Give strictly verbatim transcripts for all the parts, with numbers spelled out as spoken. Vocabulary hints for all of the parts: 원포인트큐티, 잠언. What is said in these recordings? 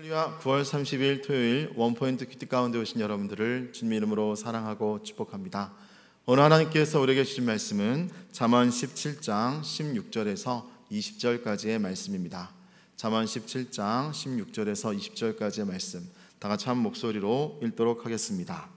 할렐루야. 구월 삼십일 토요일 원포인트 큐티 가운데 오신 여러분들을 주님의 이름으로 사랑하고 축복합니다. 오늘 하나님께서 우리에게 주신 말씀은 잠언 십칠장 십육절에서 이십절까지의 말씀입니다. 잠언 십칠장 십육절에서 이십절까지의 말씀, 다 같이 한 목소리로 읽도록 하겠습니다.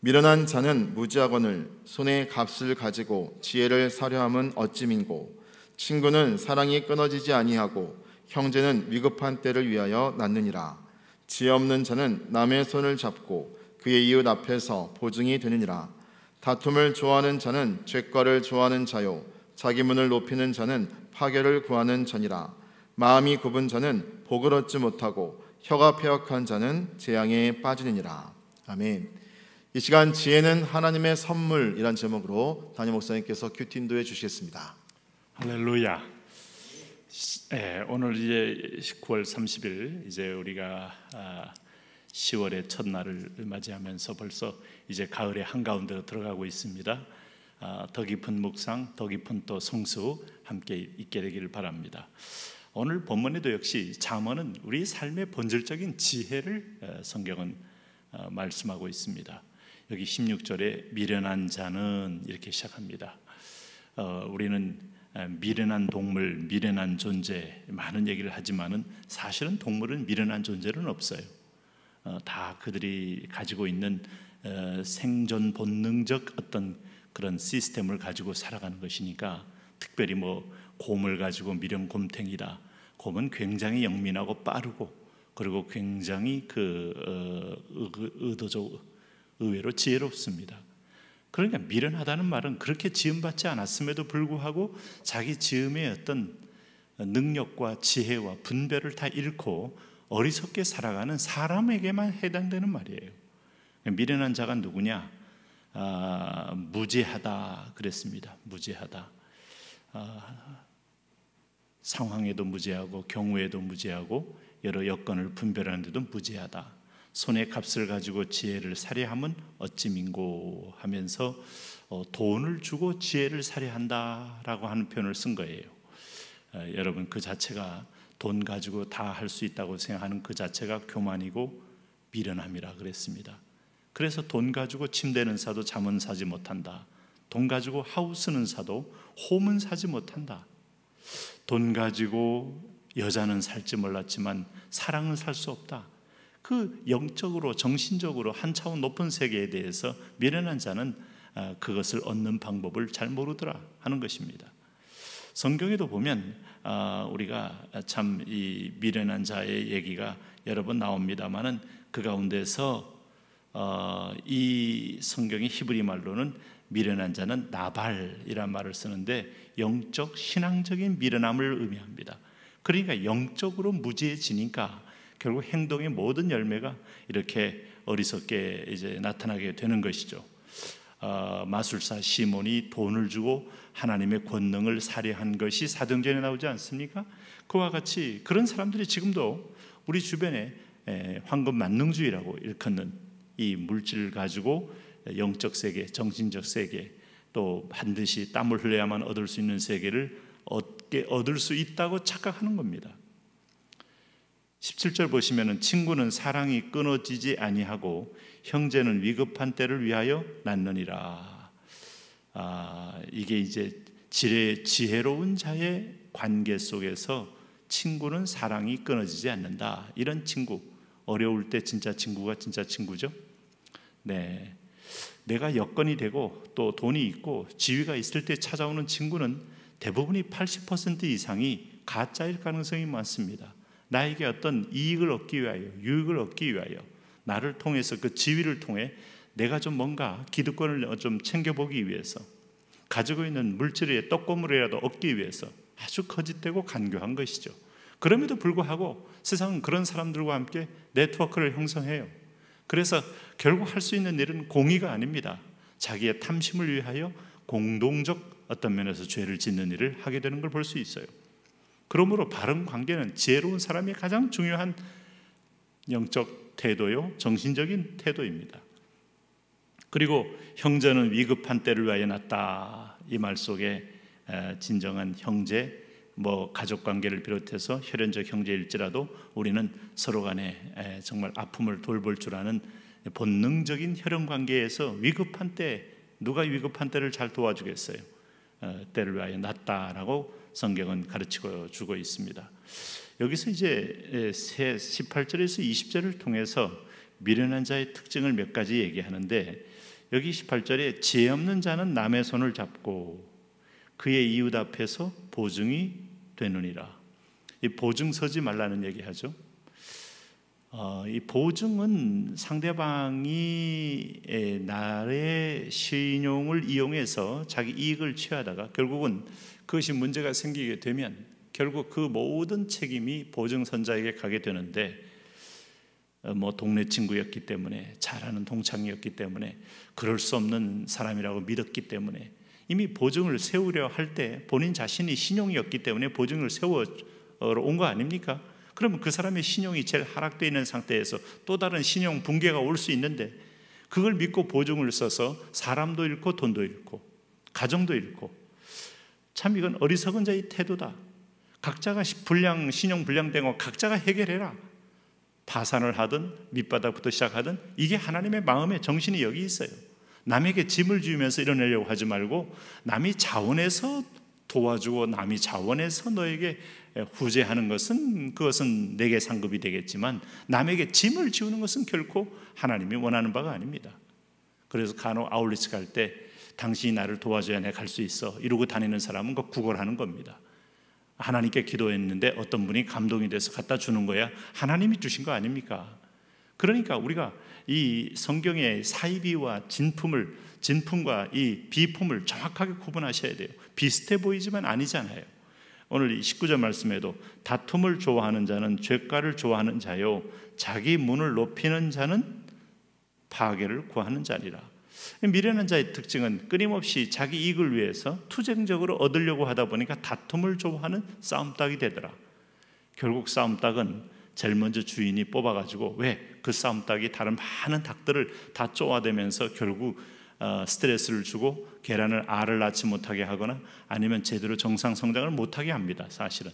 미련한 자는 무지하거늘 손에 값을 가지고 지혜를 사려함은 어찌 민고, 친구는 사랑이 끊어지지 아니하고 형제는 위급한 때를 위하여 낳느니라. 지혜 없는 자는 남의 손을 잡고 그의 이웃 앞에서 보증이 되느니라. 다툼을 좋아하는 자는 죄과를 좋아하는 자요, 자기 문을 높이는 자는 파괴를 구하는 자니라. 마음이 굽은 자는 복을 얻지 못하고 혀가 패역한 자는 재앙에 빠지느니라. 아멘. 이 시간 지혜는 하나님의 선물이란 제목으로 담임 목사님께서 큐티 인도해 주시겠습니다. 할렐루야. 예, 오늘 이제 구월 삼십일, 이제 우리가 아, 시월의 첫날을 맞이하면서 벌써 이제 가을의 한가운데로 들어가고 있습니다. 아, 더 깊은 묵상, 더 깊은 또 성수 함께 있게 되기를 바랍니다. 오늘 본문에도 역시 잠언은 우리 삶의 본질적인 지혜를 성경은 말씀하고 있습니다. 여기 십육절에 미련한 자는 이렇게 시작합니다. 어, 우리는 미련한 동물, 미련한 존재 많은 얘기를 하지만은 사실은 동물은 미련한 존재는 없어요. 어, 다 그들이 가지고 있는 어, 생존 본능적 어떤 그런 시스템을 가지고 살아가는 것이니까, 특별히 뭐 곰을 가지고 미련 곰탱이다. 곰은 굉장히 영민하고 빠르고, 그리고 굉장히 그 어, 의도적 의외로 지혜롭습니다. 그러니까 미련하다는 말은 그렇게 지음받지 않았음에도 불구하고 자기 지음의 어떤 능력과 지혜와 분별을 다 잃고 어리석게 살아가는 사람에게만 해당되는 말이에요. 미련한 자가 누구냐? 아, 무지하다 그랬습니다. 무지하다. 아, 상황에도 무지하고 경우에도 무지하고 여러 여건을 분별하는 데도 무지하다. 손에 값을 가지고 지혜를 살해함은 어찌 민고 하면서 어, 돈을 주고 지혜를 살해한다라고 하는 표현을 쓴 거예요. 어, 여러분, 그 자체가 돈 가지고 다 할 수 있다고 생각하는 그 자체가 교만이고 미련함이라 그랬습니다. 그래서 돈 가지고 침대는 사도 잠은 사지 못한다. 돈 가지고 하우스는 사도 홈은 사지 못한다. 돈 가지고 여자는 살지 몰랐지만 사랑은 살 수 없다. 그 영적으로 정신적으로 한 차원 높은 세계에 대해서 미련한 자는 그것을 얻는 방법을 잘 모르더라 하는 것입니다. 성경에도 보면 우리가 참 이 미련한 자의 얘기가 여러 번 나옵니다만은, 그 가운데서 이 성경의 히브리 말로는 미련한 자는 나발이란 말을 쓰는데 영적 신앙적인 미련함을 의미합니다. 그러니까 영적으로 무지해지니까 결국 행동의 모든 열매가 이렇게 어리석게 이제 나타나게 되는 것이죠. 어, 마술사 시몬이 돈을 주고 하나님의 권능을 살해한 것이 사도행전에 나오지 않습니까? 그와 같이 그런 사람들이 지금도 우리 주변에 에, 황금 만능주의라고 일컫는 이 물질을 가지고 영적 세계, 정신적 세계, 또 반드시 땀을 흘려야만 얻을 수 있는 세계를 얻게, 얻을 수 있다고 착각하는 겁니다. 십칠절 보시면은 친구는 사랑이 끊어지지 아니하고 형제는 위급한 때를 위하여 낳느니라. 아, 이게 이제 지혜, 지혜로운 자의 관계 속에서 친구는 사랑이 끊어지지 않는다. 이런 친구, 어려울 때 진짜 친구가 진짜 친구죠. 네, 내가 여건이 되고 또 돈이 있고 지위가 있을 때 찾아오는 친구는 대부분이 팔십 퍼센트 이상이 가짜일 가능성이 많습니다. 나에게 어떤 이익을 얻기 위하여, 유익을 얻기 위하여, 나를 통해서 그 지위를 통해 내가 좀 뭔가 기득권을 좀 챙겨보기 위해서, 가지고 있는 물질의 떡고물이라도 얻기 위해서 아주 거짓되고 간교한 것이죠. 그럼에도 불구하고 세상은 그런 사람들과 함께 네트워크를 형성해요. 그래서 결국 할 수 있는 일은 공의가 아닙니다. 자기의 탐심을 위하여 공동적 어떤 면에서 죄를 짓는 일을 하게 되는 걸 볼 수 있어요. 그러므로 바른 관계는 지혜로운 사람이 가장 중요한 영적 태도요, 정신적인 태도입니다. 그리고 형제는 위급한 때를 위하여 낳았다. 이 말 속에 진정한 형제, 뭐 가족관계를 비롯해서 혈연적 형제일지라도 우리는 서로 간에 정말 아픔을 돌볼 줄 아는 본능적인 혈연관계에서 위급한 때 누가 위급한 때를 잘 도와주겠어요? 때를 위하여 낫다라고 성경은 가르치고 주고 있습니다. 여기서 이제 십팔 절에서 이십 절을 통해서 미련한 자의 특징을 몇 가지 얘기하는데, 여기 십팔 절에 지혜 없는 자는 남의 손을 잡고 그의 이웃 앞에서 보증이 되느니라. 이 보증 서지 말라는 얘기하죠. 어, 이 보증은 상대방이 나의 신용을 이용해서 자기 이익을 취하다가 결국은 그것이 문제가 생기게 되면 결국 그 모든 책임이 보증선자에게 가게 되는데, 뭐 동네 친구였기 때문에, 잘하는 동창이었기 때문에, 그럴 수 없는 사람이라고 믿었기 때문에, 이미 보증을 세우려 할 때 본인 자신이 신용이었기 때문에 보증을 세워 온 거 아닙니까? 그러면 그 사람의 신용이 제일 하락되어 있는 상태에서 또 다른 신용 붕괴가 올 수 있는데, 그걸 믿고 보증을 써서 사람도 잃고 돈도 잃고 가정도 잃고, 참 이건 어리석은 자의 태도다. 각자가 불량, 신용 불량된 거 각자가 해결해라. 파산을 하든 밑바닥부터 시작하든, 이게 하나님의 마음의 정신이 여기 있어요. 남에게 짐을 지우면서 이뤄내려고 하지 말고 남이 자원해서 도와주고 남이 자원해서 너에게 후재하는 것은, 그것은 내게 상급이 되겠지만 남에게 짐을 지우는 것은 결코 하나님이 원하는 바가 아닙니다. 그래서 간혹 아울리치 갈 때 당신이 나를 도와줘야 내가 갈 수 있어 이러고 다니는 사람은 그 구걸하는 겁니다. 하나님께 기도했는데 어떤 분이 감동이 돼서 갖다 주는 거야. 하나님이 주신 거 아닙니까? 그러니까 우리가 이 성경의 사이비와 진품을, 진품과 이 비품을 정확하게 구분하셔야 돼요. 비슷해 보이지만 아니잖아요. 오늘 이 십구 절 말씀에도 다툼을 좋아하는 자는 죄가를 좋아하는 자요, 자기 문을 높이는 자는 파괴를 구하는 자니라. 미련한 자의 특징은 끊임없이 자기 이익을 위해서 투쟁적으로 얻으려고 하다 보니까 다툼을 좋아하는 싸움닭이 되더라. 결국 싸움닭은 제일 먼저 주인이 뽑아가지고, 왜? 그 싸움닭이 다른 많은 닭들을 다 쪼아대면서 결국 스트레스를 주고 계란을 알을 낳지 못하게 하거나 아니면 제대로 정상 성장을 못하게 합니다. 사실은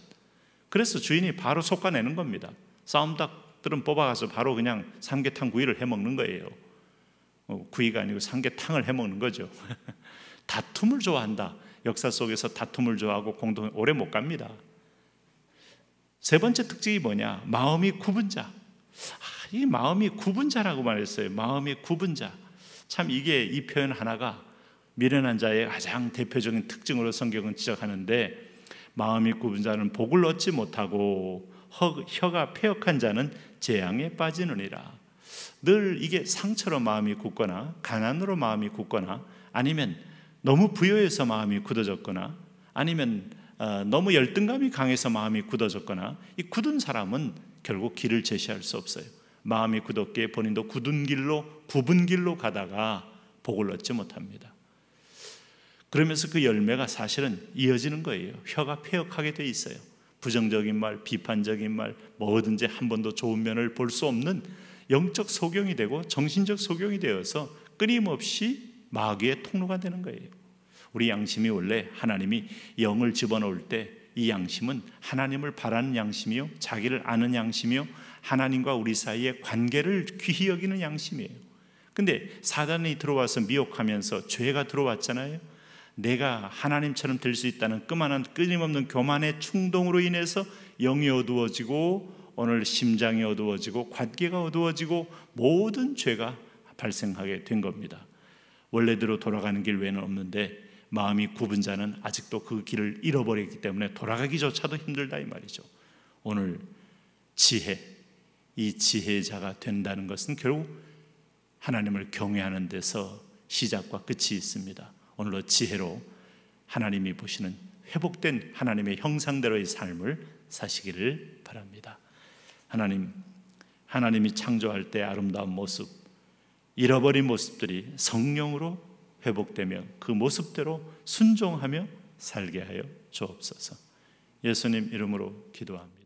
그래서 주인이 바로 솎아내는 겁니다. 싸움닭들은 뽑아가서 바로 그냥 삼계탕 구이를 해먹는 거예요. 구이가 아니고 삼계탕을 해먹는 거죠. 다툼을 좋아한다. 역사 속에서 다툼을 좋아하고 공동에 오래 못 갑니다. 세 번째 특징이 뭐냐? 마음이 굽은 자. 아, 이 마음이 굽은 자라고 말했어요. 마음이 굽은 자. 참 이게 이 표현 하나가 미련한 자의 가장 대표적인 특징으로 성경은 지적하는데, 마음이 굽은 자는 복을 얻지 못하고 허, 혀가 패역한 자는 재앙에 빠지느니라. 늘 이게 상처로 마음이 굳거나 가난으로 마음이 굳거나 아니면 너무 부여해서 마음이 굳어졌거나 아니면 어, 너무 열등감이 강해서 마음이 굳어졌거나, 이 굳은 사람은 결국 길을 제시할 수 없어요. 마음이 굳었기에 본인도 굳은 길로, 굽은 길로 가다가 복을 얻지 못합니다. 그러면서 그 열매가 사실은 이어지는 거예요. 혀가 패역하게 돼 있어요. 부정적인 말, 비판적인 말, 뭐든지 한 번도 좋은 면을 볼 수 없는 영적 소경이 되고 정신적 소경이 되어서 끊임없이 마귀의 통로가 되는 거예요. 우리 양심이 원래 하나님이 영을 집어넣을 때 이 양심은 하나님을 바라는 양심이요, 자기를 아는 양심이요, 하나님과 우리 사이의 관계를 귀히 여기는 양심이에요. 근데 사단이 들어와서 미혹하면서 죄가 들어왔잖아요. 내가 하나님처럼 될 수 있다는 그만한 끊임없는 교만의 충동으로 인해서 영이 어두워지고 오늘 심장이 어두워지고 관계가 어두워지고 모든 죄가 발생하게 된 겁니다. 원래대로 돌아가는 길 외에는 없는데, 마음이 굽은 자는 아직도 그 길을 잃어버렸기 때문에 돌아가기조차도 힘들다 이 말이죠. 오늘 지혜, 이 지혜자가 된다는 것은 결국 하나님을 경외하는 데서 시작과 끝이 있습니다. 오늘로 지혜로 하나님이 보시는 회복된 하나님의 형상대로의 삶을 사시기를 바랍니다. 하나님, 하나님이 창조할 때 아름다운 모습, 잃어버린 모습들이 성령으로 회복되며 그 모습대로 순종하며 살게 하여 주옵소서. 예수님 이름으로 기도합니다.